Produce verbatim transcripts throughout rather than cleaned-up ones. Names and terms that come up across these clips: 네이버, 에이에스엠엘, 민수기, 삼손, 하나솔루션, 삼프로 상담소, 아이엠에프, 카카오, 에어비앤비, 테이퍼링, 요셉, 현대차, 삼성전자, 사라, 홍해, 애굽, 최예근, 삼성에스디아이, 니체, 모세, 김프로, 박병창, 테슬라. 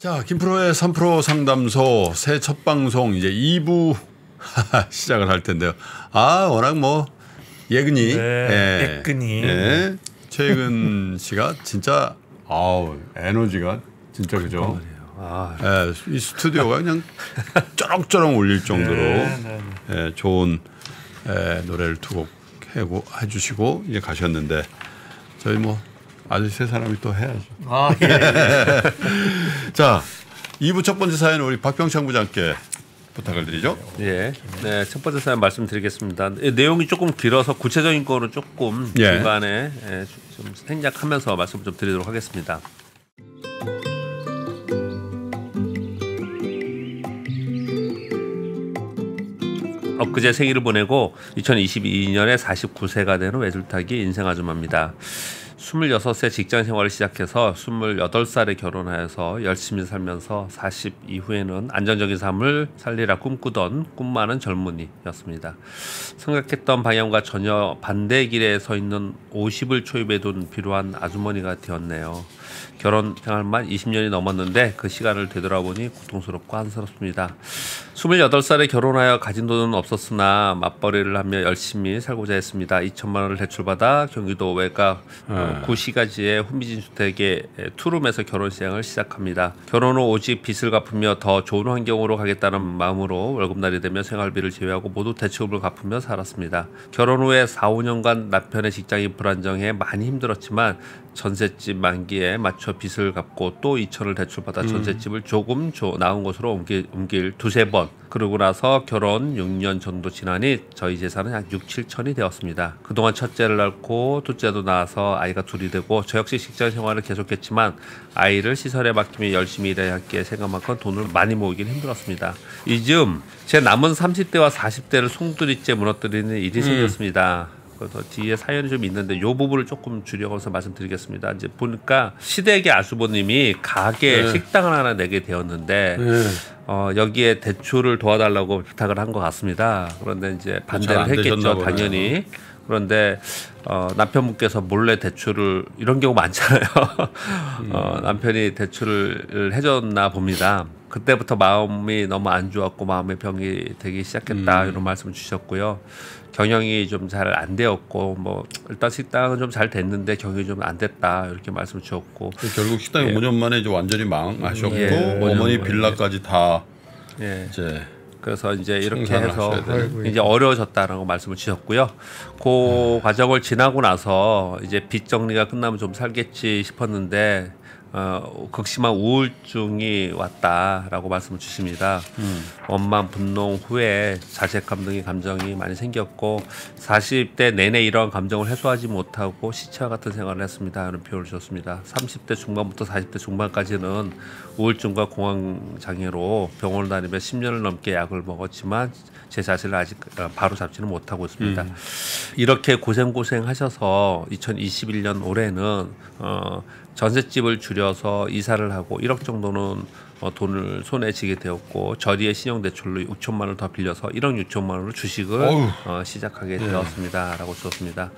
자, 김프로의 삼 프로 상담소 새 첫 방송 이제 이 부 시작을 할 텐데요. 아, 워낙 뭐 예근이, 네, 예, 예근이, 예, 최예근 씨가 진짜 아우 에너지가 진짜 그죠. 아, 예, 이 스튜디오가 그냥 쩌렁쩌렁 울릴 정도로 네, 네, 네. 예, 좋은 예, 노래를 두 곡 해고 해주시고 이제 가셨는데 저희 뭐. 아주 세 사람이 또 해야죠. 아, 예. 자, 이 부 첫 번째 사연은 우리 박병창 부장께 부탁을 드리죠. 예. 네, 첫 번째 사연 말씀드리겠습니다. 내용이 조금 길어서 구체적인 거로 조금 예. 중간에 좀 생략하면서 말씀 좀 드리도록 하겠습니다. 엊그제 생일을 보내고 이천이십이 년에 사십구 세가 되는 외줄타기 인생 아줌마입니다. 스물여섯 세 직장 생활을 시작해서 스물여덟 살에 결혼하여서 열심히 살면서 사십 이후에는 안정적인 삶을 살리라 꿈꾸던 꿈 많은 젊은이였습니다. 생각했던 방향과 전혀 반대의 길에 서 있는 오십을 초입에 둔 비루한 아주머니가 되었네요. 결혼 생활만 이십 년이 넘었는데 그 시간을 되돌아보니 고통스럽고 한스럽습니다. 스물여덟 살에 결혼하여 가진 돈은 없었으나 맞벌이를 하며 열심히 살고자 했습니다. 이천만 원을 대출받아 경기도 외곽 음. 구시가지의 혼미진 주택의 투룸에서 결혼 생활을 시작합니다. 결혼 후 오직 빚을 갚으며 더 좋은 환경으로 가겠다는 마음으로 월급날이 되면 생활비를 제외하고 모두 대출을 갚으며 살았습니다. 결혼 후에 사, 오 년간 남편의 직장이 불안정해 많이 힘들었지만 전셋집 만기에 맞춰 빚을 갚고 또 이천을 대출받아 전셋집을 조금 조, 나은 곳으로 옮길, 옮길 두세 번. 그러고 나서 결혼 육 년 정도 지나니 저희 재산은 약 육, 칠천이 되었습니다. 그동안 첫째를 낳고 둘째도 낳아서 아이가 둘이 되고 저 역시 직장 생활을 계속했지만 아이를 시설에 맡기며 열심히 일해야 할게 생각만큼 돈을 많이 모으긴 힘들었습니다. 이 즈음 제 남은 삼십 대와 사십 대를 송두리째 무너뜨리는 일이 음. 생겼습니다. 그래서 뒤에 사연이 좀 있는데 이 부분을 조금 줄여서 말씀드리겠습니다. 이제 보니까 시댁의 아주버님이 가게 네. 식당을 하나 내게 되었는데 네. 어, 여기에 대출을 도와달라고 부탁을 한 것 같습니다. 그런데 이제 반대를 했겠죠, 당연히. 그런데 어, 남편분께서 몰래 대출을 이런 경우 많잖아요. 어, 음. 남편이 대출을 해줬나 봅니다. 그때부터 마음이 너무 안 좋았고 마음의 병이 되기 시작했다 음. 이런 말씀 주셨고요. 경영이 좀 잘 안 되었고 뭐 일단 식당은 좀 잘 됐는데 경영이 좀 안 됐다 이렇게 말씀 주셨고 결국 식당이 예. 오 년 만에 이제 완전히 망하셨고 예. 어머니 빌라까지 다 예. 이제 그래서 이제 이렇게 해서 이제 어려워졌다라고 말씀을 주셨고요. 그 음. 과정을 지나고 나서 이제 빚 정리가 끝나면 좀 살겠지 싶었는데 어, 극심한 우울증이 왔다라고 말씀을 주십니다. 음. 원망, 분노 후에 자책감 등의 감정이 많이 생겼고 사십 대 내내 이러한 감정을 해소하지 못하고 시체와 같은 생활을 했습니다. 이런 표현을 주셨습니다. 삼십 대 중반부터 사십 대 중반까지는 우울증과 공황장애로 병원을 다니며 십 년을 넘게 약을 먹었지만 제 자신을 아직 바로 잡지는 못하고 있습니다. 음. 이렇게 고생고생 하셔서 이천이십일 년 올해는 어, 전셋집을 줄여서 이사를 하고 일억 정도는 어, 돈을 손에 쥐게 되었고 저리의 신용대출로 육천만 원을 더 빌려서 일억 육천만 원으로 주식을 어, 시작하게 네. 되었습니다. 라고 주셨습니다.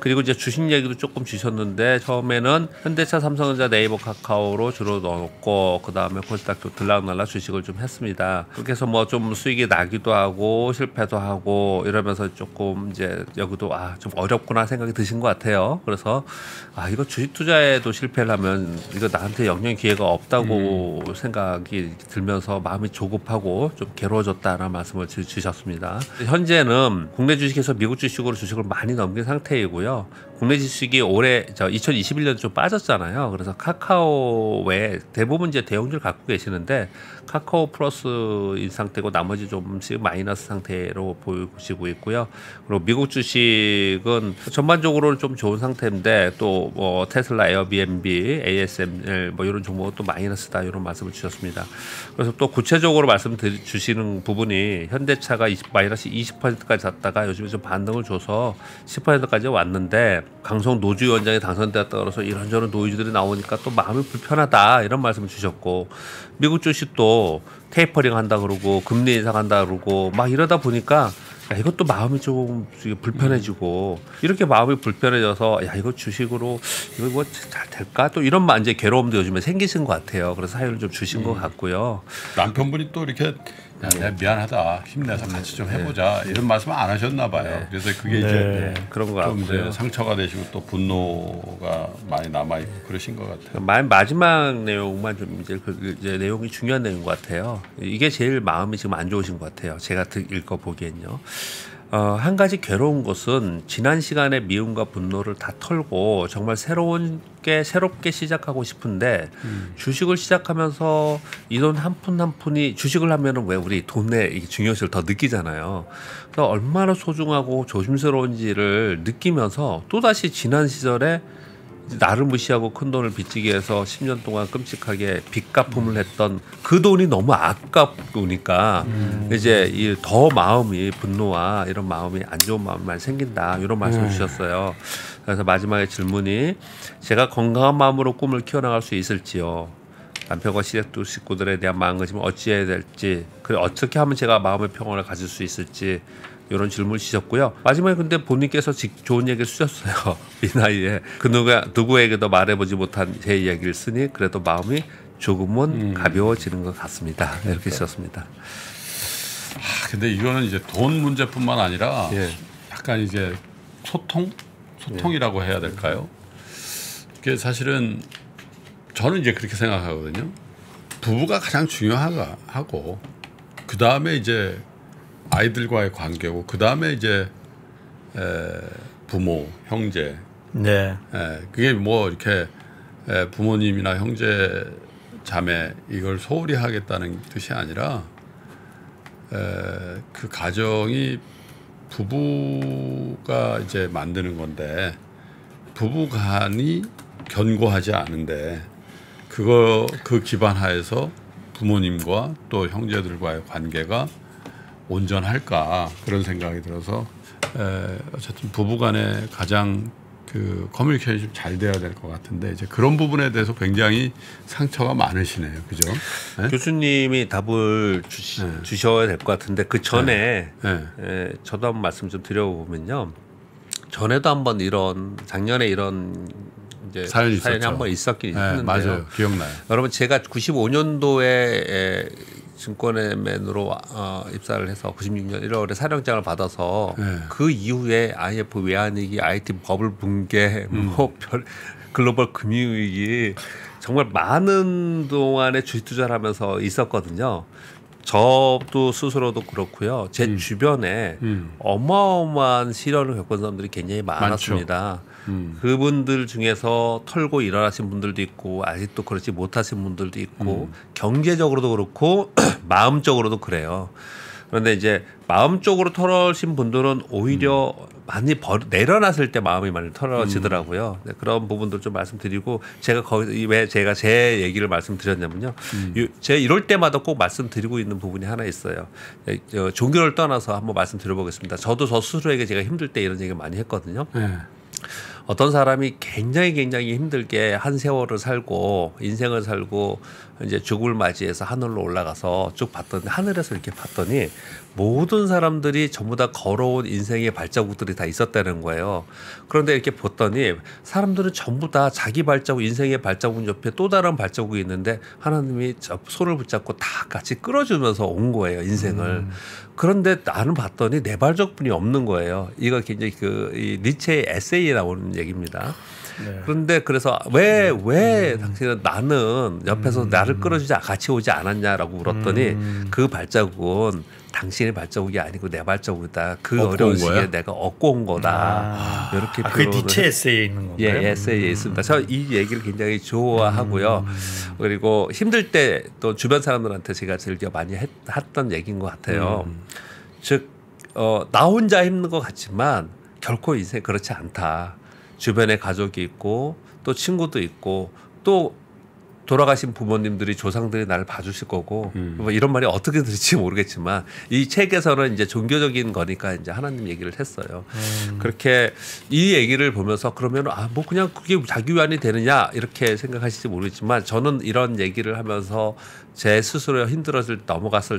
그리고 이제 주식 얘기도 조금 주셨는데 처음에는 현대차, 삼성전자, 네이버, 카카오로 주로 넣었고 그 다음에 코스닥도 들락날락 주식을 좀 했습니다. 그렇게 해서 뭐 좀 수익이 나기도 하고 실패도 하고 이러면서 조금 이제 여기도 아, 좀 어렵구나 생각이 드신 것 같아요. 그래서 아 이거 주식 투자에도 실패를 하면 이거 나한테 영영 기회가 없다고 음. 생각이 들면서 마음이 조급하고 좀 괴로워졌다라는 말씀을 주셨습니다. 현재는 국내 주식에서 미국 주식으로 주식을 많이 넘긴 상태이고요. 국내 주식이 올해 저 이천이십일 년 좀 빠졌잖아요. 그래서 카카오 외에 대부분 이제 대형주를 갖고 계시는데 카카오 플러스인 상태고 나머지 좀씩 마이너스 상태로 보이고 있고요. 그리고 미국 주식은 전반적으로는 좀 좋은 상태인데 또 뭐 테슬라, 에어비앤비, 에이에스엠엘 뭐 이런 종목은 또 마이너스다 이런 말씀을 주셨습니다. 그래서 또 구체적으로 말씀 주시는 부분이 현대차가 마이너스 이십 퍼센트까지 갔다가 요즘에 좀 반등을 줘서 십 퍼센트까지 왔는데 강성 노주위원장이 당선되었다 그래서 이런저런 노이즈들이 나오니까 또 마음이 불편하다 이런 말씀을 주셨고 미국 주식도 테이퍼링 한다 그러고 금리 인상한다 그러고 막 이러다 보니까 야, 이것도 마음이 좀 불편해지고, 이렇게 마음이 불편해져서 야 이거 주식으로 이거 뭐 잘 될까, 또 이런 이제 괴로움도 요즘에 생기신 것 같아요. 그래서 사연을 좀 주신 음. 것 같고요. 남편분이 또 이렇게 야, 내가 미안하다, 힘내서 같이 좀 해보자, 네. 이런 말씀 안 하셨나 봐요. 네. 그래서 그게 네. 이제 네. 그런 거 좀 이제 상처가 되시고 또 분노가 많이 남아 있고 그러신 것 같아요. 마, 마지막 내용만 좀 이제 그 이제 내용이 중요한 내용인 것 같아요. 이게 제일 마음이 지금 안 좋으신 것 같아요. 제가 읽어 보기엔요. 어, 한 가지 괴로운 것은 지난 시간의 미움과 분노를 다 털고 정말 새로운 게 새롭게 시작하고 싶은데 음. 주식을 시작하면서 이 돈 한 푼 한 푼이, 주식을 하면은 왜 우리 돈의 중요성을 더 느끼잖아요. 그래서 얼마나 소중하고 조심스러운지를 느끼면서 또다시 지난 시절에 나를 무시하고 큰 돈을 빚지게 해서 십 년 동안 끔찍하게 빚 갚음을 했던 그 돈이 너무 아깝으니까 음. 이제 이 더 마음이 분노와 이런 마음이, 안 좋은 마음이 많이 생긴다, 이런 말씀을 음. 주셨어요. 그래서 마지막에 질문이, 제가 건강한 마음으로 꿈을 키워나갈 수 있을지요? 남편과 시댁도 식구들에 대한 마음가짐을 어찌해야 될지, 그리고 어떻게 하면 제가 마음의 평온을 가질 수 있을지, 이런 질문을 주셨고요. 마지막에 근데 본인께서 좋은 얘기를 쓰셨어요. 이 나이에 그 누가, 누구에게도 말해보지 못한 제 이야기를 쓰니 그래도 마음이 조금은 음. 가벼워지는 것 같습니다. 그러니까. 이렇게 쓰셨습니다. 아, 근데 이거는 이제 돈 문제뿐만 아니라 예. 약간 이제 소통? 소통이라고 예. 해야 될까요? 이게 사실은 저는 이제 그렇게 생각하거든요. 부부가 가장 중요하고, 그 다음에 이제 아이들과의 관계고, 그 다음에 이제 에, 부모, 형제. 네. 에, 그게 뭐 이렇게 에, 부모님이나 형제, 자매 이걸 소홀히 하겠다는 뜻이 아니라 에, 그 가정이 부부가 이제 만드는 건데, 부부간이 견고하지 않은데 그거 그 기반 하에서 부모님과 또 형제들과의 관계가 온전할까, 그런 생각이 들어서 에, 어쨌든 부부간에 가장 그 커뮤니케이션이 잘 돼야 될 것 같은데, 이제 그런 부분에 대해서 굉장히 상처가 많으시네요, 그죠? 네? 교수님이 답을 주시, 네. 주셔야 될 것 같은데, 그 전에 네. 네. 에, 저도 한번 말씀 좀 드려보면요, 전에도 한번 이런, 작년에 이런 이제 사연이, 사연이 한번 있었긴 네, 했는데요. 맞아요, 기억나요. 여러분, 제가 구십오 년도에 에, 증권맨으로 어, 입사를 해서 구십육 년 일 월에 사령장을 받아서 네. 그 이후에 아이엠에프 외환위기, 아이티 버블 붕괴, 음. 뭐 별, 글로벌 금융위기, 정말 많은 동안에 주식 투자를 하면서 있었거든요. 저도 스스로도 그렇고요. 제 음. 주변에 음. 어마어마한 시련을 겪은 사람들이 굉장히 많았습니다. 음. 그분들 중에서 털고 일어나신 분들도 있고, 아직도 그렇지 못하신 분들도 있고, 음. 경제적으로도 그렇고 마음적으로도 그래요. 그런데 이제 마음 쪽으로 털어신 분들은 오히려 음. 많이 버, 내려놨을 때 마음이 많이 털어지더라고요. 음. 그런 부분도 좀 말씀드리고, 제가 거기 왜 제가 제 얘기를 말씀드렸냐면요. 음. 제가 이럴 때마다 꼭 말씀드리고 있는 부분이 하나 있어요. 종교를 떠나서 한번 말씀드려보겠습니다. 저도 저 스스로에게 제가 힘들 때 이런 얘기 많이 했거든요. 네. 어떤 사람이 굉장히 굉장히 힘들게 한 세월을 살고 인생을 살고 이제 죽음을 맞이해서 하늘로 올라가서 쭉 봤더니, 하늘에서 이렇게 봤더니 모든 사람들이 전부 다 걸어온 인생의 발자국들이 다 있었다는 거예요. 그런데 이렇게 봤더니 사람들은 전부 다 자기 발자국, 인생의 발자국 옆에 또 다른 발자국이 있는데, 하나님이 손을 붙잡고 다 같이 끌어주면서 온 거예요, 인생을. 음. 그런데 나는 봤더니 내 발자국이 없는 거예요. 이거 굉장히 그 이 니체의 에세이에 나오는 얘기입니다. 네. 그런데 그래서 왜, 왜 음. 당신은, 나는 옆에서 음. 나를 끌어주지, 같이 오지 않았냐라고 물었더니 음. 그 발자국은 당신의 발자국이 아니고 내 발자국이다. 그 어려운 시기에 내가 얻고 온 거다. 아. 이렇게. 아, 그게 니체 에세이에 있는 건가요? 예, 에세이에 음. 있습니다. 저 이 얘기를 굉장히 좋아하고요. 음. 그리고 힘들 때 또 주변 사람들한테 제가 즐겨 많이 했, 했던 얘기인 것 같아요. 음. 즉, 어, 나 혼자 힘든 것 같지만 결코 인생 그렇지 않다. 주변에 가족이 있고 또 친구도 있고 또 돌아가신 부모님들이, 조상들이 나를 봐주실 거고, 음. 뭐 이런 말이 어떻게 들을지 모르겠지만 이 책에서는 이제 종교적인 거니까 이제 하나님 얘기를 했어요. 음. 그렇게 이 얘기를 보면서 그러면 아, 뭐 그냥 그게 자기 위안이 되느냐 이렇게 생각하실지 모르겠지만, 저는 이런 얘기를 하면서 제 스스로 힘들었을 넘어갔을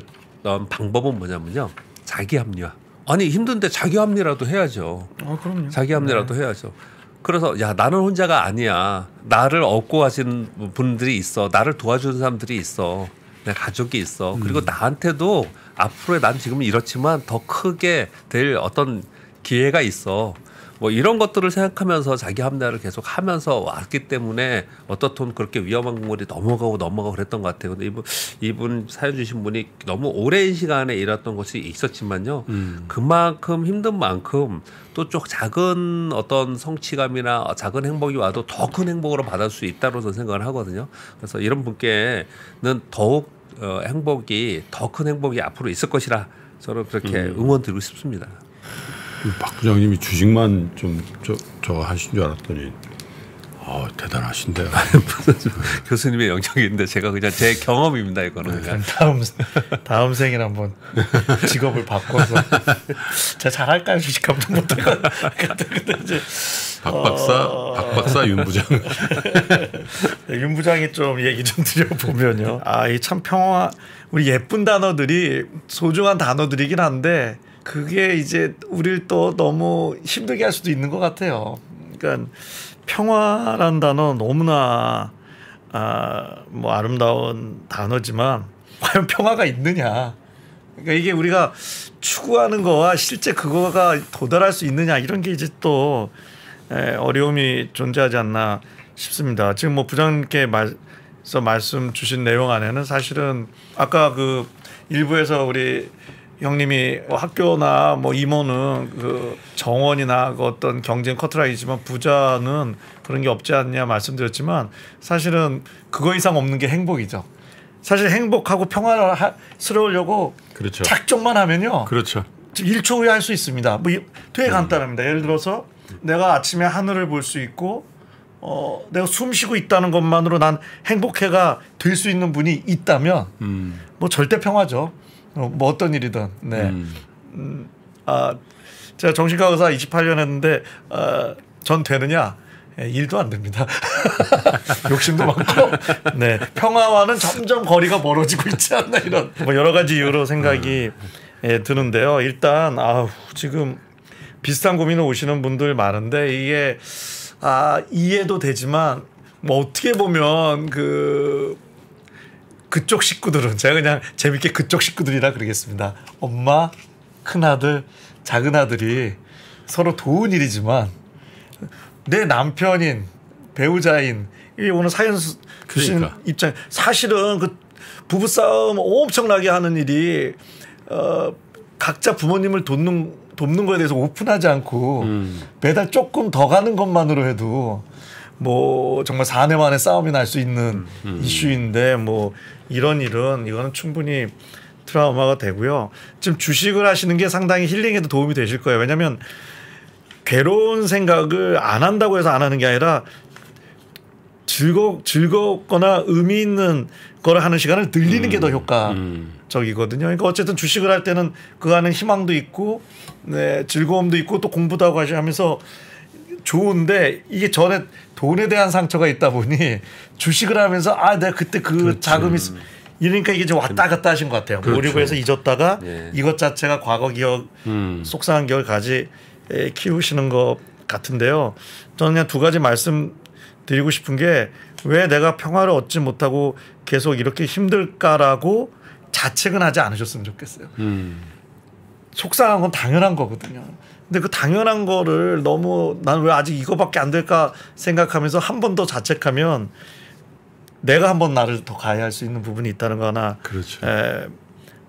방법은 뭐냐면요, 자기 합리화. 아니 힘든데 자기 합리라도 해야죠. 아, 그럼요. 자기 합리라도 네. 해야죠. 그래서 야 나는 혼자가 아니야. 나를 얻고 하신 분들이 있어. 나를 도와주는 사람들이 있어. 내 가족이 있어. 음. 그리고 나한테도 앞으로의 난 지금은 이렇지만 더 크게 될 어떤 기회가 있어. 뭐 이런 것들을 생각하면서 자기 합리화를 계속 하면서 왔기 때문에 어떻든 그렇게 위험한 공간이 넘어가고 넘어가고 그랬던 것 같아요. 근데 이분, 이분 사연 주신 분이 너무 오랜 시간에 일했던 것이 있었지만요. 음. 그만큼 힘든 만큼 또 쪽 작은 어떤 성취감이나 작은 행복이 와도 더 큰 행복으로 받을 수 있다고 저는 생각을 하거든요. 그래서 이런 분께는 더욱 어, 행복이 더 큰 행복이 앞으로 있을 것이라 저는 그렇게 음. 응원드리고 싶습니다. 박 부장님이 주식만 좀 저 저 하신 줄 알았더니 아 대단하신데요. 교수님의 영역인데 제가 그냥 제 경험입니다 이거는. 네. 다음 다음 생일 한번 직업을 바꿔서 제가 잘할까요 주식 한번 못하고 이제 박 박사 어... 박 박사 윤 부장 윤 부장이 좀 얘기 좀 드려보면요. 아 이 참 평화 우리 예쁜 단어들이 소중한 단어들이긴 한데. 그게 이제 우리를 또 너무 힘들게 할 수도 있는 것 같아요. 그러니까 평화란 단어 너무나 아, 뭐 아름다운 단어지만 과연 평화가 있느냐. 그러니까 이게 우리가 추구하는 거와 실제 그거가 도달할 수 있느냐 이런 게 이제 또 에, 어려움이 존재하지 않나 싶습니다. 지금 뭐 부장님께서 말씀 주신 내용 안에는 사실은 아까 그 일부에서 우리 형님이 뭐 학교나 뭐 임원은 그 정원이나 그 어떤 경쟁 커트라이지만 부자는 그런 게 없지 않냐 말씀드렸지만 사실은 그거 이상 없는 게 행복이죠. 사실 행복하고 평화스러우려고 그렇죠. 작정만 하면요. 그렇죠. 일 초 후에 할 수 있습니다. 뭐 되게 간단합니다. 예를 들어서 내가 아침에 하늘을 볼 수 있고 어, 내가 숨 쉬고 있다는 것만으로 난 행복해가 될 수 있는 분이 있다면 음. 뭐 절대 평화죠. 뭐 어떤 일이든 네. 음. 음, 아 제가 정신과 의사 이십팔 년 했는데 어, 전 되느냐 예, 일도 안 됩니다. 욕심도 많고 네 평화와는 점점 거리가 멀어지고 있지 않나 이런 뭐 여러 가지 이유로 생각이 음. 예, 드는데요. 일단 아우 지금 비슷한 고민을 오시는 분들 많은데 이게 아 이해도 되지만 뭐 어떻게 보면 그 그쪽 식구들은 제가 그냥 재밌게 그쪽 식구들이라 그러겠습니다. 엄마, 큰아들, 작은아들이 서로 도운 일이지만 내 남편인 배우자인 이 오늘 사연 주신 그러니까. 입장 사실은 그 부부싸움 엄청나게 하는 일이 어, 각자 부모님을 돕는, 돕는 거에 대해서 오픈하지 않고 음. 매달 조금 더 가는 것만으로 해도 뭐 정말 사 년 만에 싸움이 날 수 있는 음, 음. 이슈인데 뭐 이런 일은 이거는 충분히 트라우마가 되고요. 지금 주식을 하시는 게 상당히 힐링에도 도움이 되실 거예요. 왜냐하면 괴로운 생각을 안 한다고 해서 안 하는 게 아니라 즐거, 즐겁거나 의미 있는 걸 하는 시간을 늘리는 음, 게 더 효과적이거든요. 그러니까 어쨌든 주식을 할 때는 그 안에 희망도 있고 네, 즐거움도 있고 또 공부도 하고 하시면서 좋은데 이게 전에 돈에 대한 상처가 있다 보니 주식을 하면서 아 내가 그때 그 그렇지. 자금이 이러니까 이게 좀 왔다 갔다 하신 것 같아요. 그렇죠. 모르고 해서 잊었다가 예. 이것 자체가 과거 기억 음. 속상한 기억까지 키우시는 것 같은데요. 저는 그냥 두 가지 말씀 드리고 싶은 게 왜 내가 평화를 얻지 못하고 계속 이렇게 힘들까라고 자책은 하지 않으셨으면 좋겠어요. 음. 속상한 건 당연한 거거든요. 근데 그 당연한 거를 너무 난 왜 아직 이거밖에 안 될까 생각하면서 한 번 더 자책하면 내가 한 번 나를 더 가해할 수 있는 부분이 있다는 거 하나 그렇죠. 에,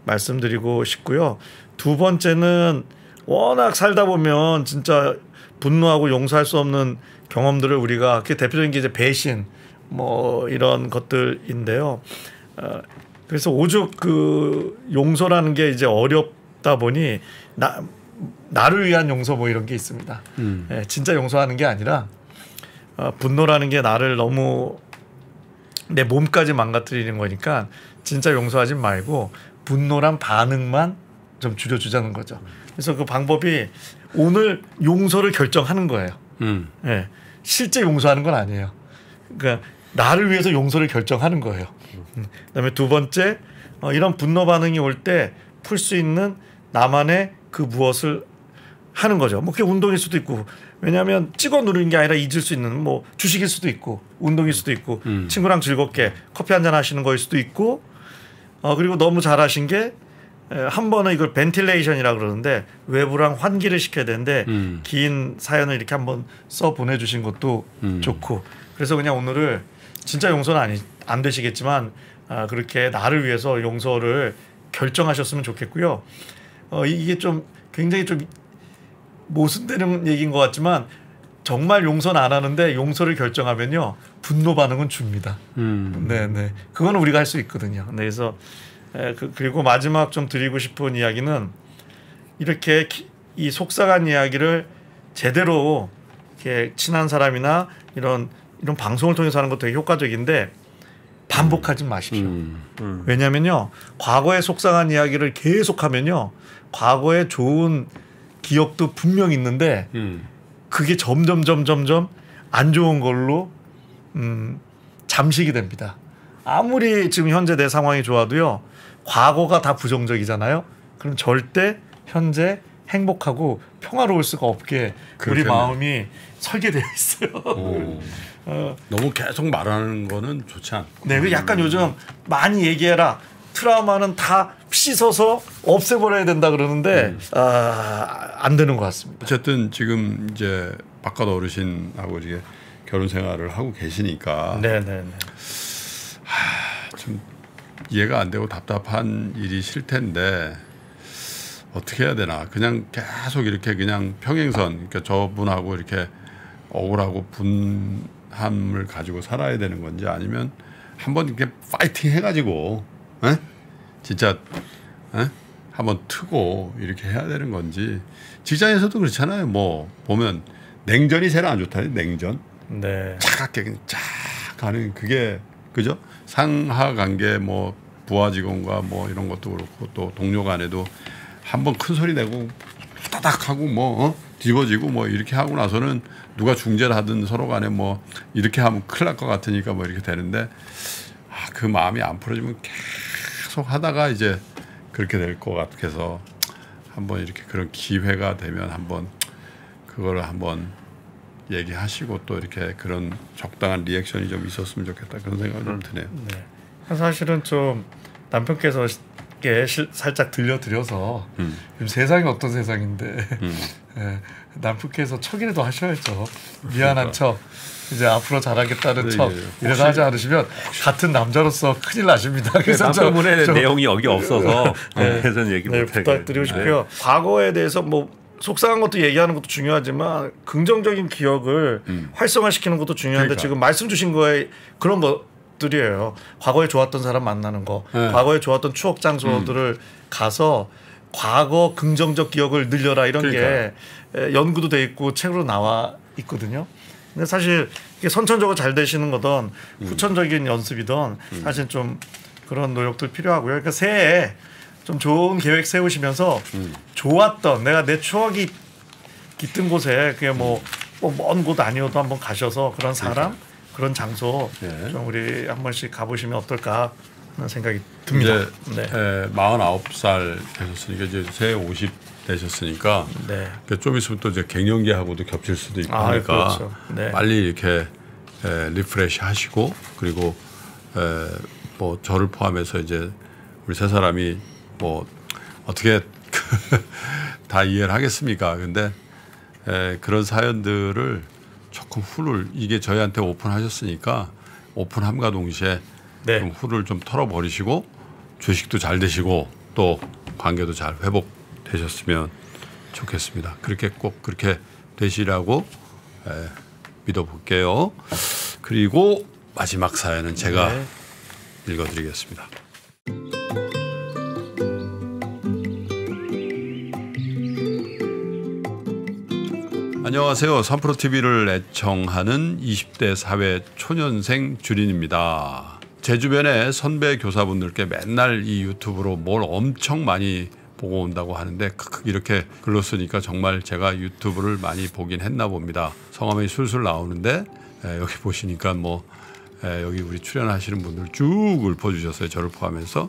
말씀드리고 싶고요. 두 번째는 워낙 살다 보면 진짜 분노하고 용서할 수 없는 경험들을 우리가 그 대표적인 게 이제 배신 뭐 이런 것들인데요. 어, 그래서 오죽 그 용서라는 게 이제 어렵다 보니 나 나를 위한 용서 뭐 이런 게 있습니다. 음. 예, 진짜 용서하는 게 아니라 어, 분노라는 게 나를 너무 내 몸까지 망가뜨리는 거니까 진짜 용서하지 말고 분노란 반응만 좀 줄여주자는 거죠. 그래서 그 방법이 오늘 용서를 결정하는 거예요. 음. 예, 실제 용서하는 건 아니에요. 그러니까 나를 위해서 용서를 결정하는 거예요. 음. 그다음에 두 번째 어, 이런 분노 반응이 올 때 풀 수 있는 나만의 그 무엇을 하는 거죠. 뭐 그게 운동일 수도 있고, 왜냐하면 찍어 누르는 게 아니라 잊을 수 있는 뭐 주식일 수도 있고, 운동일 수도 있고, 음. 친구랑 즐겁게 커피 한잔 하시는 거일 수도 있고, 어 그리고 너무 잘하신 게 한 번은 이걸 벤틸레이션이라고 그러는데 외부랑 환기를 시켜야 되는데 음. 긴 사연을 이렇게 한번 써 보내주신 것도 음. 좋고. 그래서 그냥 오늘을 진짜 용서는 아니, 안 되시겠지만 아, 그렇게 나를 위해서 용서를 결정하셨으면 좋겠고요. 어, 이게 좀 굉장히 좀 모순되는 얘기인 것 같지만 정말 용서는 안 하는데 용서를 결정하면요 분노 반응은 줍니다. 음. 네네, 그건 우리가 할 수 있거든요. 네, 그래서 에, 그, 그리고 마지막 좀 드리고 싶은 이야기는 이렇게 기, 이 속상한 이야기를 제대로 이렇게 친한 사람이나 이런 이런 방송을 통해서 하는 것도 되게 효과적인데 반복하지 마십시오. 음, 음. 왜냐면요 과거의 속상한 이야기를 계속하면요 과거의 좋은 기억도 분명 있는데 음. 그게 점점 점점 점점 안 좋은 걸로 음, 잠식이 됩니다. 아무리 지금 현재 내 상황이 좋아도요 과거가 다 부정적이잖아요. 그럼 절대 현재 행복하고 평화로울 수가 없게 그렇겠네. 우리 마음이 설계되어 있어요. 어. 너무 계속 말하는 거는 좋지 않고. 네, 그 약간 요즘 많이 얘기해라. 트라우마는 다 씻어서 없애버려야 된다 그러는데 음. 아, 안 되는 것 같습니다. 어쨌든 지금 이제 바깥 어르신하고 이제 결혼 생활을 하고 계시니까. 네, 네, 네. 하, 좀 이해가 안 되고 답답한 일이 실 텐데. 어떻게 해야 되나. 그냥 계속 이렇게 그냥 평행선, 그러니까 저분하고 이렇게 억울하고 분함을 가지고 살아야 되는 건지, 아니면 한번 이렇게 파이팅 해가지고 에? 진짜 에? 한번 트고 이렇게 해야 되는 건지. 직장에서도 그렇잖아요. 뭐 보면 냉전이 제일 안 좋다니. 냉전 네. 차갑게 그냥 쫙 가는 그게 그죠. 상하 관계 뭐 부하 직원과 뭐 이런 것도 그렇고 또 동료 간에도 한번 큰 소리 내고 후다닥 하고 뭐 어? 뒤집어지고 뭐 이렇게 하고 나서는 누가 중재를 하든 서로 간에 뭐 이렇게 하면 큰일 날 것 같으니까 뭐 이렇게 되는데, 아, 그 마음이 안 풀어지면 계속 하다가 이제 그렇게 될 것 같아서 한번 이렇게 그런 기회가 되면 한번 그걸 한번 얘기하시고 또 이렇게 그런 적당한 리액션이 좀 있었으면 좋겠다 그런 생각이 좀 드네요. 네. 사실은 좀 남편께서 게 살짝 들려드려서 음. 요즘 세상이 어떤 세상인데 음. 예, 남편께서 척이라도 하셔야죠. 미안한 그러니까. 척 이제 앞으로 잘하겠다는 척 이래서 하지 않으시면 같은 남자로서 큰일 나십니다. 그래서 남편분의 네, 내용이 여기 없어서 네. 그래서 얘기 네, 부탁드리고 싶고요. 네. 과거에 대해서 뭐 속상한 것도 얘기하는 것도 중요하지만 긍정적인 기억을 음. 활성화시키는 것도 중요한데 그러니까. 지금 말씀 주신 거에 그런 거 들이에요. 과거에 좋았던 사람 만나는 거, 네. 과거에 좋았던 추억 장소들을 음. 가서 과거 긍정적 기억을 늘려라 이런 그러니까. 게 연구도 돼 있고 책으로 나와 있거든요. 근데 사실 이게 선천적으로 잘 되시는 거든 음. 후천적인 연습이든 음. 사실 좀 그런 노력도 필요하고요. 그러니까 새해에 좀 좋은 계획 세우시면서 음. 좋았던 내가 내 추억이 깃든 곳에 그게 뭐 먼 곳 뭐 아니어도 한번 가셔서 그런 사람. 그러니까. 그런 장소 네. 좀 우리 한 번씩 가보시면 어떨까 하는 생각이 듭니다. 이제 네. 마흔아홉 살 되셨으니까 이제 새해 오십 되셨으니까 네. 좀 있으면 또 이제 갱년기하고도 겹칠 수도 있고 아, 그러니까 그렇죠. 네. 빨리 이렇게 에, 리프레시 하시고 그리고 에, 뭐 저를 포함해서 이제 우리 세 사람이 뭐 어떻게 다 이해를 하겠습니까? 근데 에, 그런 사연들을 조금 후를 이게 저희한테 오픈하셨으니까 오픈함과 동시에 네. 좀 후를 좀 털어버리시고 주식도 잘 되시고 또 관계도 잘 회복되셨으면 좋겠습니다. 그렇게 꼭 그렇게 되시라고 에, 믿어볼게요. 그리고 마지막 사연은 제가 네. 읽어드리겠습니다. 안녕하세요. 삼프로티비를 애청하는 이십 대 사회 초년생 주린입니다. 제 주변에 선배 교사분들께 맨날 이 유튜브로 뭘 엄청 많이 보고 온다고 하는데 이렇게 글로 쓰니까 정말 제가 유튜브를 많이 보긴 했나 봅니다. 성함이 술술 나오는데 여기 보시니까 뭐 예, 여기 우리 출연하시는 분들 쭉 읊어주셨어요. 저를 포함해서.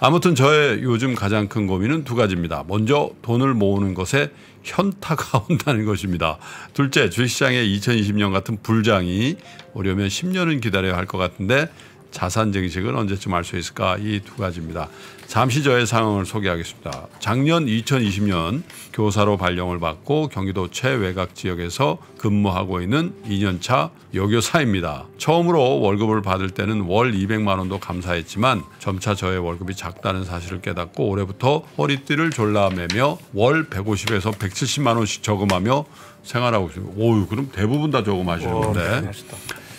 아무튼 저의 요즘 가장 큰 고민은 두 가지입니다. 먼저 돈을 모으는 것에 현타가 온다는 것입니다. 둘째, 주식시장에 이천이십 년 같은 불장이 오려면 십 년은 기다려야 할 것 같은데 자산 증식은 언제쯤 알 수 있을까? 이 두 가지입니다. 잠시 저의 상황을 소개하겠습니다. 작년 이천이십 년 교사로 발령을 받고 경기도 최외곽 지역에서 근무하고 있는 이 년 차 여교사입니다. 처음으로 월급을 받을 때는 월 이백만 원도 감사했지만 점차 저의 월급이 작다는 사실을 깨닫고 올해부터 허리띠를 졸라매며 월 백오십에서 백칠십만 원씩 저금하며 생활하고 있습니다. 오유, 그럼 대부분 다 저금하시는 건데.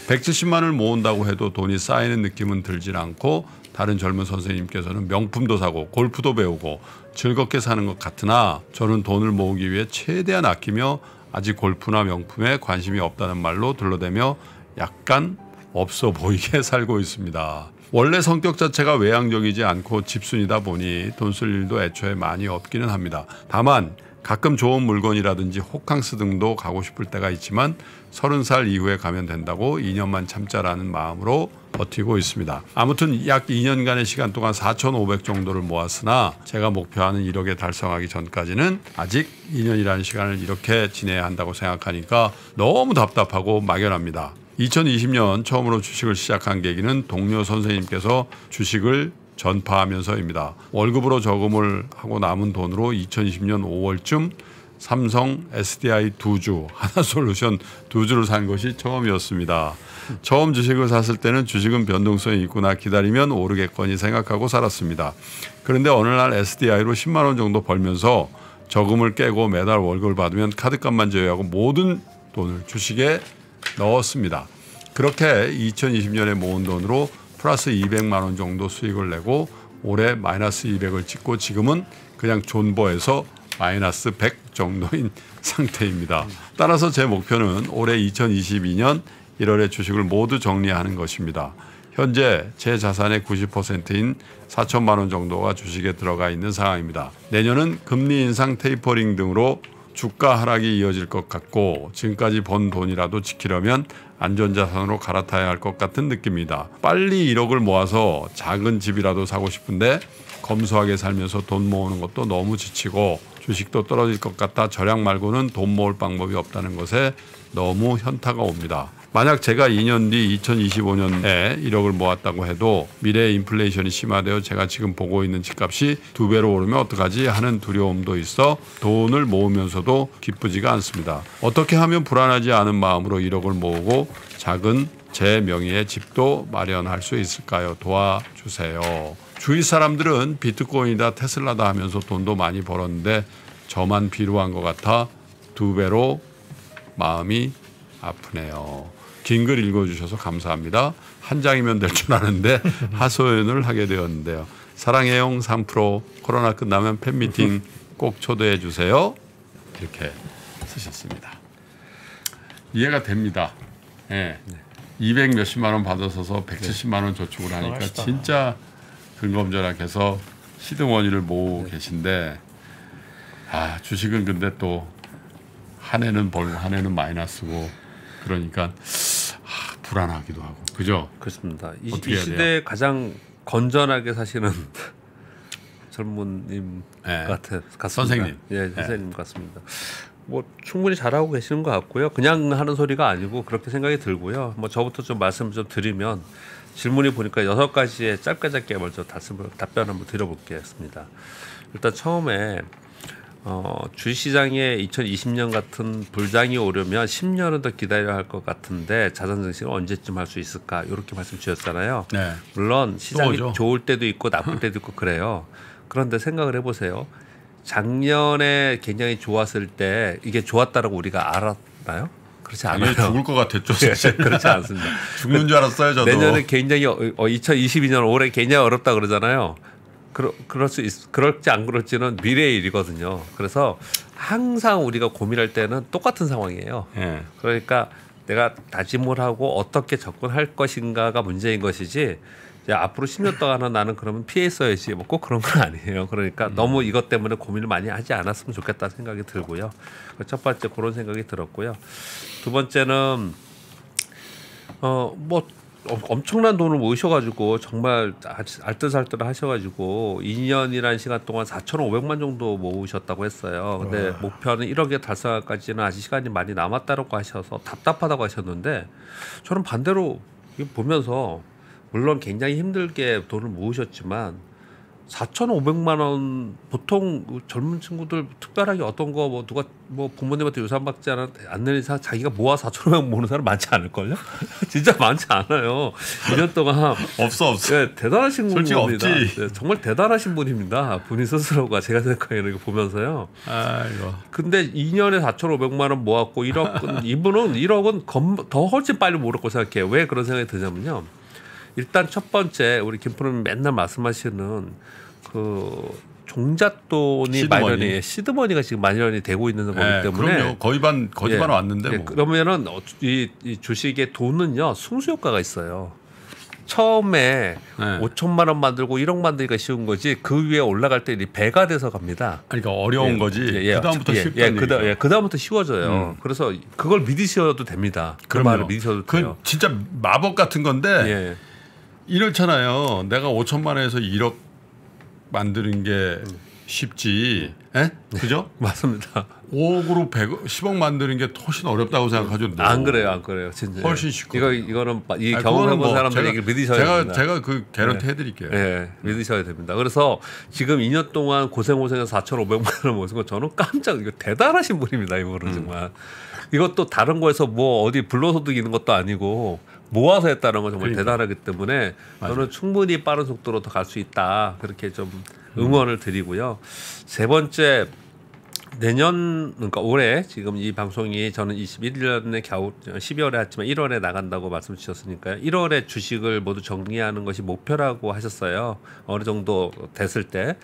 백칠십만 원을 모은다고 해도 돈이 쌓이는 느낌은 들질 않고 다른 젊은 선생님께서는 명품도 사고 골프도 배우고 즐겁게 사는 것 같으나 저는 돈을 모으기 위해 최대한 아끼며 아직 골프나 명품에 관심이 없다는 말로 둘러대며 약간 없어 보이게 살고 있습니다. 원래 성격 자체가 외향적이지 않고 집순이다 보니 돈 쓸 일도 애초에 많이 없기는 합니다. 다만 가끔 좋은 물건이라든지 호캉스 등도 가고 싶을 때가 있지만 서른 살 이후에 가면 된다고 이 년만 참자라는 마음으로 버티고 있습니다. 아무튼 약 이 년간의 시간 동안 사천오백 정도를 모았으나 제가 목표하는 일억에 달성하기 전까지는 아직 이 년이라는 시간을 이렇게 지내야 한다고 생각하니까 너무 답답하고 막연합니다. 이천이십 년 처음으로 주식을 시작한 계기는 동료 선생님께서 주식을 전파하면서입니다. 월급으로 저금을 하고 남은 돈으로 이천이십 년 오월쯤 삼성에스디아이 두 주, 하나솔루션 두 주를 산 것이 처음이었습니다. 처음 주식을 샀을 때는 주식은 변동성이 있구나, 기다리면 오르겠거니 생각하고 살았습니다. 그런데 어느 날 에스디아이로 십만 원 정도 벌면서 저금을 깨고 매달 월급을 받으면 카드값만 제외하고 모든 돈을 주식에 넣었습니다. 그렇게 이천이십 년에 모은 돈으로 플러스 이백만 원 정도 수익을 내고 올해 마이너스 이백을 찍고 지금은 그냥 존버해서 마이너스 백 정도인 상태입니다. 따라서 제 목표는 올해 이천이십이 년 일월에 주식을 모두 정리하는 것입니다. 현재 제 자산의 구십 퍼센트인 사천만 원 정도가 주식에 들어가 있는 상황입니다. 내년은 금리 인상, 테이퍼링 등으로 주가 하락이 이어질 것 같고 지금까지 번 돈이라도 지키려면 안전자산으로 갈아타야 할 것 같은 느낌이다. 빨리 일억을 모아서 작은 집이라도 사고 싶은데 검소하게 살면서 돈 모으는 것도 너무 지치고 주식도 떨어질 것 같아 절약 말고는 돈 모을 방법이 없다는 것에 너무 현타가 옵니다. 만약 제가 이 년 뒤 이천이십오 년에 일억을 모았다고 해도 미래의 인플레이션이 심화되어 제가 지금 보고 있는 집값이 두 배로 오르면 어떡하지 하는 두려움도 있어 돈을 모으면서도 기쁘지가 않습니다. 어떻게 하면 불안하지 않은 마음으로 일억을 모으고 작은 제 명의의 집도 마련할 수 있을까요? 도와주세요. 주위 사람들은 비트코인이다 테슬라다 하면서 돈도 많이 벌었는데 저만 비루한 것 같아 두 배로 마음이 아프네요. 긴 글 읽어주셔서 감사합니다. 한 장이면 될 줄 아는데 하소연을 하게 되었는데요. 사랑해용 삼 프로 코로나 끝나면 팬미팅 꼭 초대해 주세요. 이렇게 쓰셨습니다. 이해가 됩니다. 예. 네. 이백 몇십만 원 받아서서 백칠십만 원 저축을 하니까 진짜 근검절약해서 시등원인을 모으고 네. 계신데 아 주식은 근데 또 한 해는 벌고 한 해는 마이너스고 그러니까 아, 불안하기도 하고 그죠? 그렇습니다. 이, 이 시대에 가장 건전하게 사시는 젊은님 네. 같은 선생님 예 선생님 네. 같습니다. 뭐 충분히 잘하고 계시는 것 같고요. 그냥 하는 소리가 아니고 그렇게 생각이 들고요. 뭐 저부터 좀 말씀 좀 드리면 질문이 보니까 여섯 가지에 짧게 짧게 먼저 답변 한번 드려보겠습니다. 일단 처음에 어, 주식시장에 이천이십 년 같은 불장이 오려면 십 년은 더 기다려야 할 것 같은데 자산 증식은 언제쯤 할 수 있을까? 이렇게 말씀 주셨잖아요. 네. 물론 시장이 좋을 때도 있고 나쁠 때도 있고 그래요. 그런데 생각을 해보세요. 작년에 굉장히 좋았을 때 이게 좋았다라고 우리가 알았나요? 그렇지 않아요. 죽을 것 같았죠. 사실. 네, 그렇지 않습니다. 죽는 줄 알았어요. 저도. 내년에 굉장히 어, 이천이십이 년 올해 굉장히 어렵다 그러잖아요. 그러, 그럴 수 있, 그럴지 안 그럴지는 미래의 일이거든요. 그래서 항상 우리가 고민할 때는 똑같은 상황이에요. 네. 그러니까 내가 다짐을 하고 어떻게 접근할 것인가가 문제인 것이지 야, 앞으로 십 년 동안은 나는 그러면 피해 써야지 뭐 꼭 그런 건 아니에요. 그러니까 음. 너무 이것 때문에 고민을 많이 하지 않았으면 좋겠다 생각이 들고요. 첫 번째 그런 생각이 들었고요. 두 번째는 어, 뭐 엄청난 돈을 모으셔가지고 정말 알뜰살뜰 하셔가지고 이 년이라는 시간 동안 사천오백만 정도 모으셨다고 했어요. 근데 와. 목표는 일억에 달성까지는 아직 시간이 많이 남았다고 하셔서 답답하다고 하셨는데, 저는 반대로 보면서 물론 굉장히 힘들게 돈을 모으셨지만 사천오백만 원, 보통 젊은 친구들 특별하게 어떤 거 뭐 누가 뭐 부모님한테 유산받지 않는 이상 자기가 모아 사천오백만 원 모으는 사람 많지 않을걸요? 진짜 많지 않아요. 이 년 동안 없어 없어. 네, 대단하신 분입니다. 네, 정말 대단하신 분입니다. 본인 스스로가, 제가 생각하기에는 이거 보면서요. 아이고. 근데 이 년에 사천오백만 원 모았고 일억, 이분은 일억은 검, 더 훨씬 빨리 모았고 생각해요. 왜 그런 생각이 드냐면요. 일단 첫 번째, 우리 김프로님 맨날 말씀하시는 그 종잣돈이 시드머니. 마련이, 시드머니가 지금 마련이 되고 있는 거기 때문에. 네, 그럼요. 거의 반, 거의 예, 반 왔는데. 뭐. 그러면은 이, 이 주식의 돈은요, 승수효과가 있어요. 처음에 네. 오천만 원 만들고 일억 만들기가 쉬운 거지, 그 위에 올라갈 때 배가 돼서 갑니다. 그러니까 어려운 예, 거지. 예, 예, 그다음부터 쉽다. 예, 예, 그다, 예, 그다음부터 쉬워져요. 음. 그래서 그걸 믿으셔도 됩니다. 그 말을 믿으셔도 돼요. 그 진짜 마법 같은 건데 예. 이렇잖아요. 내가 오천만 원에서 일억 만드는 게 쉽지. 에? 그죠? 맞습니다. 오억으로 백, 십억 만드는 게 훨씬 어렵다고 생각하죠. 너. 안 그래요, 안 그래요, 진짜. 훨씬 쉽고. 이거 이거는 이 경험해본 뭐 사람들이 얘기를 믿으셔야 제가, 됩니다. 제가 그 개런티 네. 해드릴게요. 예, 네, 믿으셔야 됩니다. 그래서 지금 이 년 동안 고생 고생해서 사천오백만 원 모은 거 저는 깜짝, 이거 대단하신 분입니다, 이분은 음. 정말. 이것도 다른 거에서 뭐 어디 불러서득 있는 것도 아니고 모아서 했다는 건 정말 그러니까. 대단하기 때문에 맞아요. 저는 충분히 빠른 속도로 더 갈 수 있다, 그렇게 좀 응원을 드리고요. 세 번째, 내년, 그러니까 올해 지금 이 방송이 저는 이십일 년에 겨우 십이월에 했지만 일월에 나간다고 말씀 주셨으니까요. 일월에 주식을 모두 정리하는 것이 목표라고 하셨어요. 어느 정도 됐을 때.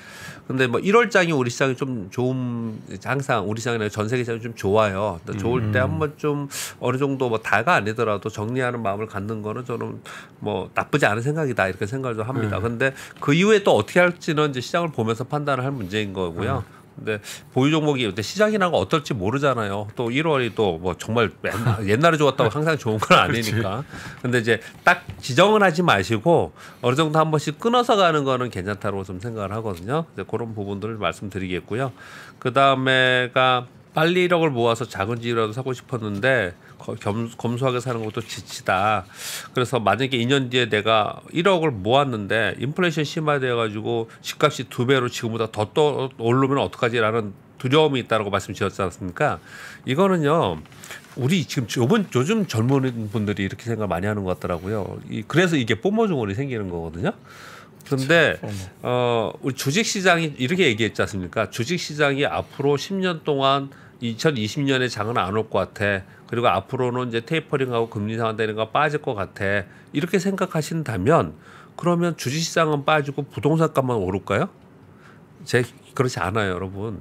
근데 뭐 일월장이 우리 시장이 좀 좋은, 항상 우리 시장이나 전 세계 시장이 좀 좋아요. 좋을 때 한번 좀 어느 정도 뭐 다가 아니더라도 정리하는 마음을 갖는 거는 저는 뭐 나쁘지 않은 생각이다, 이렇게 생각을 좀 합니다. 음. 근데 그 이후에 또 어떻게 할지는 이제 시장을 보면서 판단을 할 문제인 거고요. 음. 근데 보유 종목이 시장이란 건 어떨지 모르잖아요. 또 일월이 또 뭐 정말 맨날, 옛날에 좋았다고 항상 좋은 건 아니니까. 근데 이제 딱 지정은 하지 마시고 어느 정도 한 번씩 끊어서 가는 거는 괜찮다고 좀 생각을 하거든요. 이제 그런 부분들을 말씀드리겠고요. 그 다음에가 빨리 일억을 모아서 작은 집이라도 사고 싶었는데 겸, 검소하게 사는 것도 지치다. 그래서 만약에 이 년 뒤에 내가 일억을 모았는데 인플레이션 심화돼가지고 집값이 두 배로 지금보다 더 또 오르면 어떡하지라는 두려움이 있다라고 말씀드렸지 않습니까? 이거는요, 우리 지금 요번, 요즘 젊은 분들이 이렇게 생각 많이 하는 것 같더라고요. 이, 그래서 이게 뽀모증원이 생기는 거거든요. 근데 어, 우리 주식 시장이 이렇게 얘기했지 않습니까? 주식 시장이 앞으로 십 년 동안 이천이십 년에 장은 안 올 것 같아. 그리고 앞으로는 이제 테이퍼링하고 금리 상한되는 거 빠질 것 같아. 이렇게 생각하신다면 그러면 주식 시장은 빠지고 부동산 값만 오를까요? 제 그렇지 않아요, 여러분.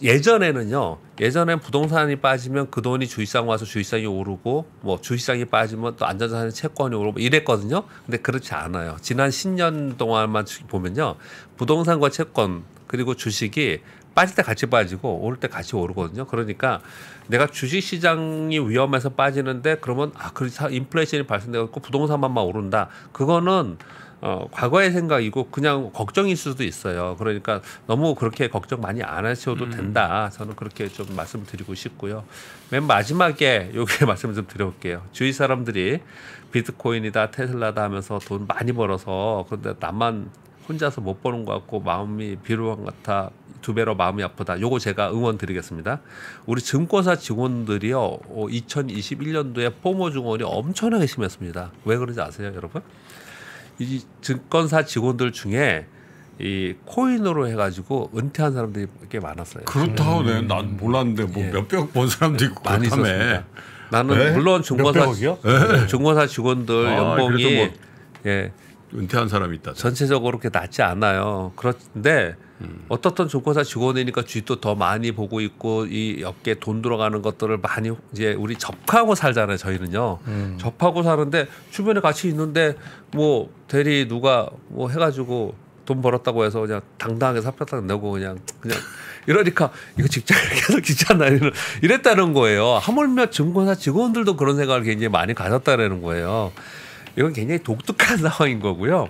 예전에는요, 예전엔 부동산이 빠지면 그 돈이 주식시장 와서 주식시장이 오르고, 뭐 주식시장이 빠지면 또 안전자산인 채권이 오르고 이랬거든요. 근데 그렇지 않아요. 지난 십 년 동안만 보면요, 부동산과 채권 그리고 주식이 빠질 때 같이 빠지고 오를 때 같이 오르거든요. 그러니까 내가 주식시장이 위험해서 빠지는데 그러면 아, 그래서 인플레이션이 발생되고 부동산만 막 오른다, 그거는 어, 과거의 생각이고 그냥 걱정일 수도 있어요. 그러니까 너무 그렇게 걱정 많이 안 하셔도 음. 된다, 저는 그렇게 좀 말씀드리고 싶고요. 맨 마지막에 요게 말씀을 좀 드려볼게요. 주위 사람들이 비트코인이다 테슬라다 하면서 돈 많이 벌어서, 그런데 나만 혼자서 못 버는 것 같고 마음이 비루한 것 같아, 두 배로 마음이 아프다, 요거 제가 응원 드리겠습니다. 우리 증권사 직원들이요, 어, 이천이십일 년도에 포모 증원이 엄청나게 심했습니다. 왜 그런지 아세요, 여러분? 이 증권사 직원들 중에 이 코인으로 해가지고 은퇴한 사람들이 꽤 많았어요. 그렇다고 네. 난 몰랐는데 뭐 예. 몇백 번 사람도 있고 많이 있었습니다. 나는 네? 물론 증권사 네. 증권사 직원들 아, 연봉이 뭐 예. 은퇴한 사람이 있다. 전체적으로 그렇게 낮지 않아요. 그런데 음. 어떻든 증권사 직원이니까 주식도 더 많이 보고 있고 이 업계 돈 들어가는 것들을 많이 이제 우리 접하고 살잖아요. 저희는요. 음. 접하고 사는데 주변에 같이 있는데 뭐 대리 누가 뭐 해가지고 돈 벌었다고 해서 그냥 당당하게 사표딱 내고 그냥 그냥 이러니까 이거 직장 계속 귀찮아 이랬다는 거예요. 하물며 증권사 직원들도 그런 생각을 굉장히 많이 가졌다라는 거예요. 이건 굉장히 독특한 상황인 거고요.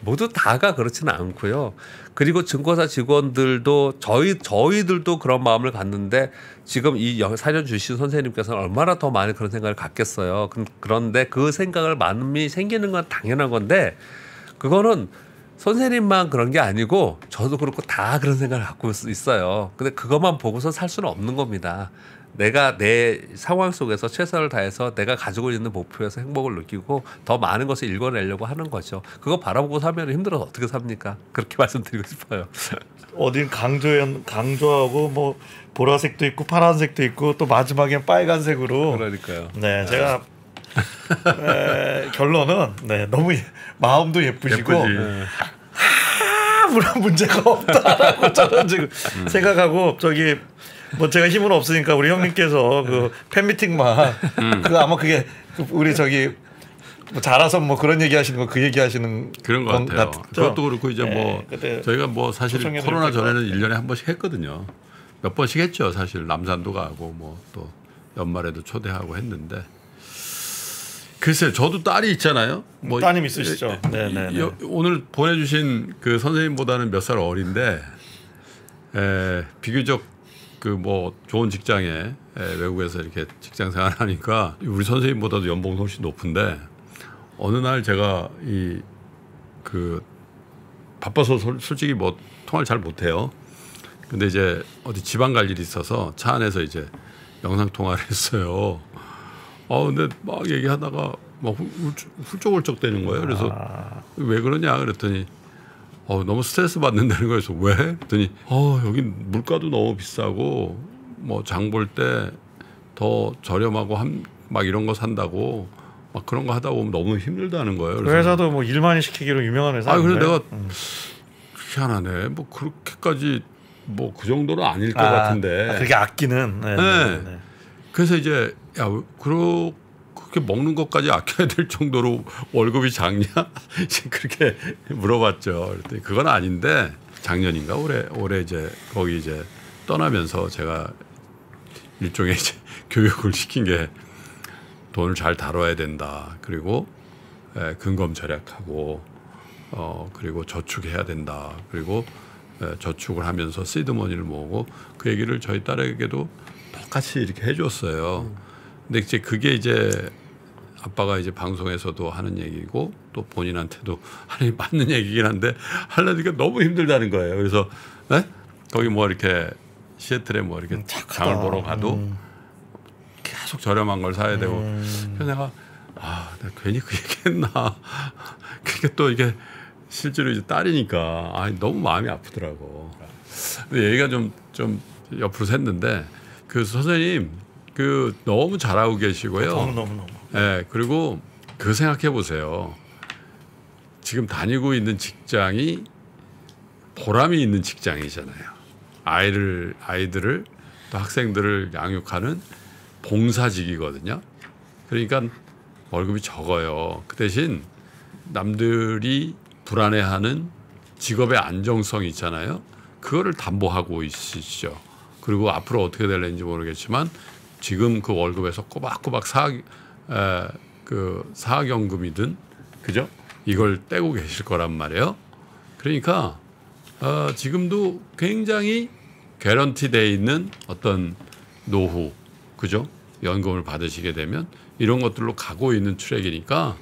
모두 다가 그렇지는 않고요. 그리고 증권사 직원들도 저희 저희들도 그런 마음을 갖는데 지금 이 사연 주신 선생님께서는 얼마나 더 많이 그런 생각을 갖겠어요. 그런데 그 생각을 마음이 생기는 건 당연한 건데 그거는 선생님만 그런 게 아니고 저도 그렇고 다 그런 생각을 갖고 있어요. 근데 그것만 보고서 살 수는 없는 겁니다. 내가 내 상황 속에서 최선을 다해서 내가 가지고 있는 목표에서 행복을 느끼고 더 많은 것을 일궈내려고 하는 거죠. 그거 바라보고 사면 힘들어서 어떻게 삽니까? 그렇게 말씀드리고 싶어요. 어딘 강조연, 강조하고 뭐 보라색도 있고 파란색도 있고 또 마지막엔 빨간색으로. 그러니까요. 네, 제가 에, 결론은 네, 너무 예, 마음도 예쁘시고 아무런 문제가 없다라고 저는 지금 음. 생각하고 저기. 뭐 제가 힘은 없으니까 우리 형님께서 그 팬미팅만 음. 그 아마 그게 우리 저기 뭐 자라서 뭐 그런 얘기 하시는 거 그 얘기 하시는 그런 것 같아요. 같죠? 그것도 그렇고 이제 네, 뭐 저희가 뭐 사실 코로나 전에는 일 년에 한 번씩 했거든요. 몇 번씩 했죠. 사실 남산도 가고 뭐 또 연말에도 초대하고 했는데 글쎄요. 저도 딸이 있잖아요. 뭐 따님 있으시죠. 네, 네, 네. 오늘 보내주신 그 선생님보다는 몇 살 어린데 에, 비교적 그 뭐 좋은 직장에 외국에서 이렇게 직장 생활하니까 우리 선생님보다도 연봉 훨씬 높은데 어느 날 제가 이 그 바빠서 솔직히 뭐 통화를 잘 못해요. 근데 이제 어디 지방 갈 일이 있어서 차 안에서 이제 영상 통화를 했어요. 아 근데 막 얘기하다가 막 훌쩍훌쩍 대는 거예요. 그래서 왜 그러냐 그랬더니. 어, 너무 스트레스 받는다는 거에서 왜? 그랬더니 어, 여기 물가도 너무 비싸고 뭐 장 볼 때 더 저렴하고 한, 막 이런 거 산다고 막 그런 거 하다 보면 너무 힘들다는 거예요. 그래서 회사도 뭐 일 많이 시키기로 유명한 회사. 아, 그래서 내가 음. 희한하네. 뭐 그렇게까지 뭐 그 정도는 아닐 것 아, 같은데. 그렇게 아끼는. 네, 네. 네. 그래서 이제 야 그러. 그렇게 먹는 것까지 아껴야 될 정도로 월급이 작냐? 그렇게 물어봤죠. 그랬더니 그건 아닌데 작년인가 올해 올해 이제 거기 이제 떠나면서 제가 일종의 이제 교육을 시킨 게 돈을 잘 다뤄야 된다. 그리고 에, 근검 절약하고 어 그리고 저축해야 된다. 그리고 에, 저축을 하면서 시드머니를 모으고 그 얘기를 저희 딸에게도 똑같이 이렇게 해줬어요. 음. 근데 이제 그게 이제 아빠가 이제 방송에서도 하는 얘기고 또 본인한테도 하는 맞는 얘기긴 한데 하려니까 너무 힘들다는 거예요. 그래서 네? 거기 뭐 이렇게 시애틀에 뭐 이렇게 장을 보러 가도 음. 계속 저렴한 걸 사야 되고 음. 그래서 내가 아, 내가 괜히 그 얘기했나. 그게 또 이게 실제로 이제 딸이니까 아, 너무 마음이 아프더라고. 근데 얘기가 좀 좀 옆으로 샜는데 그 선생님. 그 너무 잘하고 계시고요. 너무 너무 너무. 예, 그리고 그 생각해 보세요. 지금 다니고 있는 직장이 보람이 있는 직장이잖아요. 아이를 아이들을 또 학생들을 양육하는 봉사직이거든요. 그러니까 월급이 적어요. 그 대신 남들이 불안해하는 직업의 안정성 있잖아요. 그거를 담보하고 있으시죠. 그리고 앞으로 어떻게 될는지 모르겠지만. 지금 그 월급에서 꼬박꼬박 사학, 에, 그 사학연금이든 그죠? 이걸 떼고 계실 거란 말이에요. 그러니까 어, 지금도 굉장히 개런티돼 있는 어떤 노후, 그죠? 연금을 받으시게 되면 이런 것들로 가고 있는 트랙이니까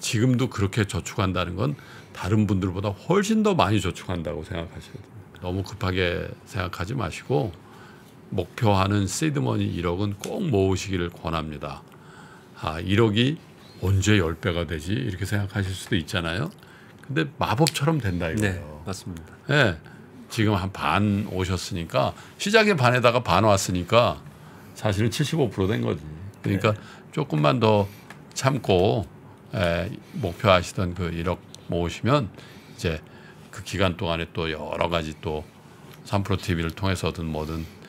지금도 그렇게 저축한다는 건 다른 분들보다 훨씬 더 많이 저축한다고 생각하셔야 돼요. 너무 급하게 생각하지 마시고. 목표하는 시드머니 일억은 꼭 모으시기를 권합니다. 아, 일억이 언제 십 배가 되지? 이렇게 생각하실 수도 있잖아요. 근데 마법처럼 된다 이거예요. 네, 맞습니다. 네, 지금 한 반 오셨으니까 시작에 반에다가 반 왔으니까 사실은 칠십오 퍼센트 된 거지. 그러니까 네. 조금만 더 참고 에, 목표하시던 그 일억 모으시면 이제 그 기간 동안에 또 여러 가지 또 삼프로 티비를 통해서든 뭐든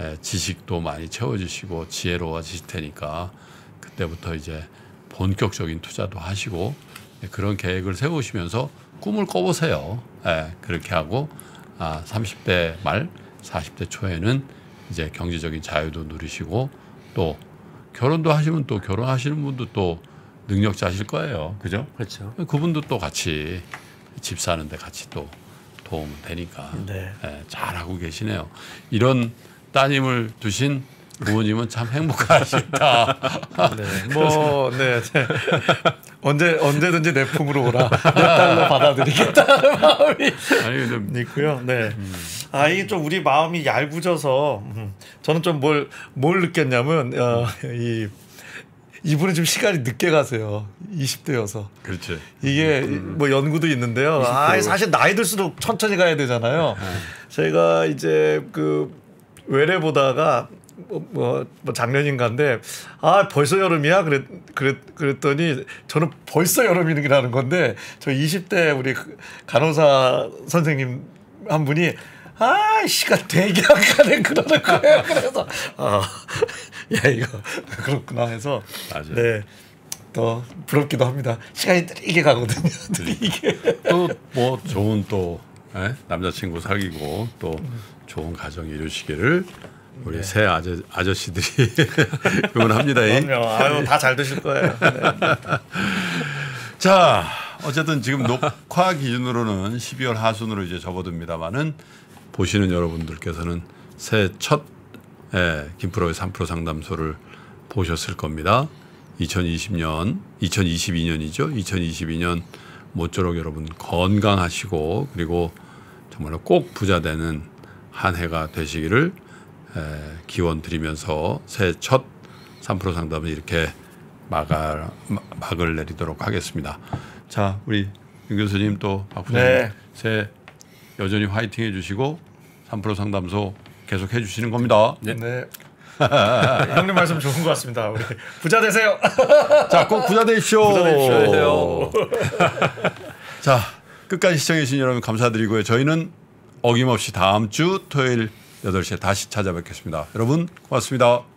예, 지식도 많이 채워지시고 지혜로워지실 테니까 그때부터 이제 본격적인 투자도 하시고 예, 그런 계획을 세우시면서 꿈을 꿔보세요. 예, 그렇게 하고 아, 삼십 대 말 사십 대 초에는 이제 경제적인 자유도 누리시고 또 결혼도 하시면 또 결혼하시는 분도 또 능력자실 거예요. 그죠? 그렇죠. 그분도 또 같이 집 사는데 같이 또 도움 되니까. 네. 네, 잘하고 계시네요. 이런 따님을 두신 부모님은 참 행복하시다. 네, 뭐, 네, 네. 언제 언제든지 내 품으로 오라. 몇 달러 받아들이겠다는 마음이 아니, 근데, 있고요. 네, 음. 아 이게 좀 우리 마음이 얄궂어서 음. 저는 좀 뭘 뭘 느꼈냐면 어, 이 이분은 좀 시간이 늦게 가세요. 이십 대여서. 그렇죠. 이게 음. 뭐 연구도 있는데요. 아, 사실 나이 들수록 천천히 가야 되잖아요. 음. 제가 이제 그 외래 보다가. 뭐, 뭐, 뭐 작년인가인데 아 벌써 여름이야 그랬, 그랬, 그랬더니 저는 벌써 여름이라는 건데 저 이십 대 우리 간호사 선생님 한 분이 아 시간 되게 안 가네 그러는 거예요. 그래서 아, 야 이거 그렇구나 해서 맞아요. 네, 또 부럽기도 합니다. 시간이 느리게 가거든요. 느리게. 또 뭐 좋은 또 에? 남자친구 사귀고 또 좋은 가정 이루시기를 우리 네. 새 아저, 아저씨들이 응원합니다. 그럼요. 아유, 다 잘 되실 거예요. 네. 자, 어쨌든 지금 녹화 기준으로는 십이월 하순으로 이제 접어듭니다만은 보시는 여러분들께서는 새 첫 예, 김프로의 삼 프로 상담소를 보셨을 겁니다. 이천이십 년, 이천이십이 년이죠. 이천이십이 년 모쪼록 여러분 건강하시고 그리고 정말로 꼭 부자 되는 한 해가 되시기를 기원 드리면서 새 첫 삼 프로 상담을 이렇게 막을, 막을 내리도록 하겠습니다. 자, 우리 윤 교수님 또 박 부장님 네. 새 여전히 화이팅 해주시고 삼 프로 상담소 계속 해주시는 겁니다. 네. 네. 형님 말씀 좋은 것 같습니다. 우리 부자 되세요. 자, 꼭 부자 되십시오. 부자 되십시오. 자, 끝까지 시청해주신 여러분 감사드리고요. 저희는 어김없이 다음 주 토요일 여덟 시에 다시 찾아뵙겠습니다. 여러분 고맙습니다.